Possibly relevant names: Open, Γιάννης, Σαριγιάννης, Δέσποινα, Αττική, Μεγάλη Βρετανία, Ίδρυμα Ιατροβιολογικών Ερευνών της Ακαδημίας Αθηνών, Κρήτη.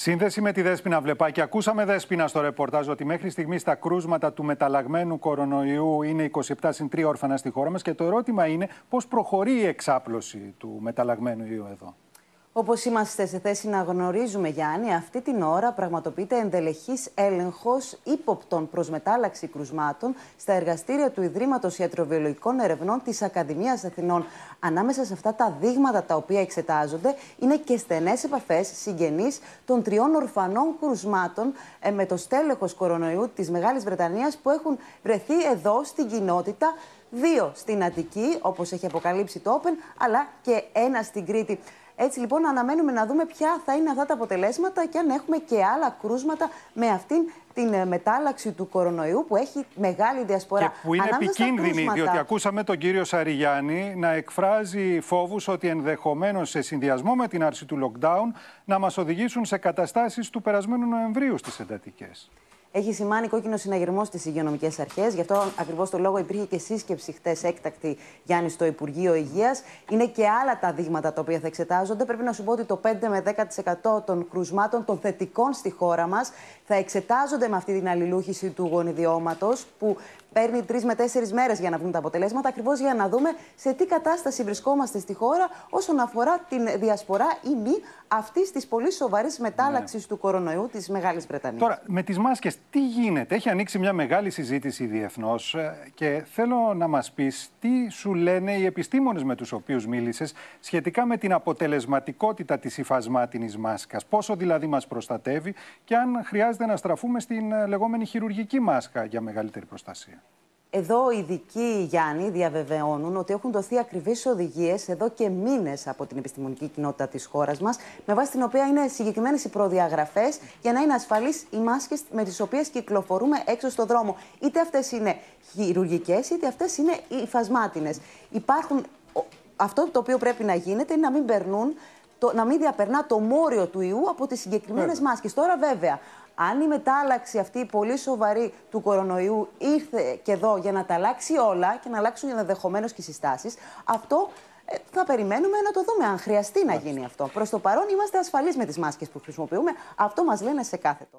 Σύνδεση με τη Δέσποινα Βλεπάκη. Ακούσαμε, Δέσποινα, στο ρεπορτάζ ότι μέχρι στιγμής τα κρούσματα του μεταλλαγμένου κορονοϊού είναι 27-3 όρφανα στη χώρα μας και το ερώτημα είναι πώς προχωρεί η εξάπλωση του μεταλλαγμένου ιού εδώ. Όπως είμαστε σε θέση να γνωρίζουμε, Γιάννη, αυτή την ώρα πραγματοποιείται ενδελεχής έλεγχος ύποπτων προς μετάλλαξη κρουσμάτων στα εργαστήρια του Ιδρύματος Ιατροβιολογικών Ερευνών της Ακαδημίας Αθηνών. Ανάμεσα σε αυτά τα δείγματα τα οποία εξετάζονται είναι και στενές επαφές συγγενείς των τριών ορφανών κρουσμάτων με το στέλεχος κορονοϊού της Μεγάλης Βρετανίας που έχουν βρεθεί εδώ στην κοινότητα. 2 στην Αττική, όπως έχει αποκαλύψει το Open, αλλά και 1 στην Κρήτη. Έτσι λοιπόν αναμένουμε να δούμε ποια θα είναι αυτά τα αποτελέσματα και αν έχουμε και άλλα κρούσματα με αυτήν την μετάλλαξη του κορονοϊού που έχει μεγάλη διασπορά. Και που είναι επικίνδυνη, διότι ακούσαμε τον κύριο Σαριγιάννη να εκφράζει φόβους ότι ενδεχομένως σε συνδυασμό με την άρση του lockdown να μας οδηγήσουν σε καταστάσεις του περασμένου Νοεμβρίου στις εντατικές. Έχει σημάνει κόκκινο συναγερμό στις υγειονομικές αρχές. Γι' αυτό ακριβώς το λόγο υπήρχε και σύσκεψη χτες έκτακτη, Γιάννη, στο Υπουργείο Υγείας. Είναι και άλλα τα δείγματα τα οποία θα εξετάζονται. Πρέπει να σου πω ότι το 5 με 10% των κρουσμάτων των θετικών στη χώρα μας θα εξετάζονται με αυτή την αλληλούχηση του γονιδιώματος που παίρνει 3 με 4 μέρες για να βγουν τα αποτελέσματα, ακριβώς για να δούμε σε τι κατάσταση βρισκόμαστε στη χώρα όσον αφορά την διασπορά ή μη αυτής της πολύ σοβαρής μετάλλαξης του κορονοϊού της Μεγάλης Βρετανίας. Τώρα, με τις μάσκες, τι γίνεται? Έχει ανοίξει μια μεγάλη συζήτηση διεθνώς και θέλω να μας πεις τι σου λένε οι επιστήμονες με τους οποίους μίλησες σχετικά με την αποτελεσματικότητα της υφασμάτινης μάσκας. Πόσο δηλαδή μας προστατεύει και αν χρειάζεται να στραφούμε στην λεγόμενη χειρουργική μάσκα για μεγαλύτερη προστασία. Εδώ οι ειδικοί, Γιάννη, διαβεβαιώνουν ότι έχουν δοθεί ακριβείς οδηγίες εδώ και μήνες από την επιστημονική κοινότητα της χώρας μας, με βάση την οποία είναι συγκεκριμένες οι προδιαγραφές για να είναι ασφαλείς οι μάσκες με τις οποίες κυκλοφορούμε έξω στον δρόμο. Είτε αυτές είναι χειρουργικές, είτε αυτές είναι υφασμάτινες. Αυτό το οποίο πρέπει να γίνεται είναι να μην περνούν, να μην διαπερνά το μόριο του ιού από τις συγκεκριμένες μάσκες. Τώρα, βέβαια, αν η μετάλλαξη αυτή πολύ σοβαρή του κορονοϊού ήρθε και εδώ για να τα αλλάξει όλα και να αλλάξουν ενδεχομένως και οι συστάσεις, αυτό θα περιμένουμε να το δούμε αν χρειαστεί να γίνει αυτό. Προς το παρόν είμαστε ασφαλείς με τις μάσκες που χρησιμοποιούμε. Αυτό μας λένε σε κάθε τόνο.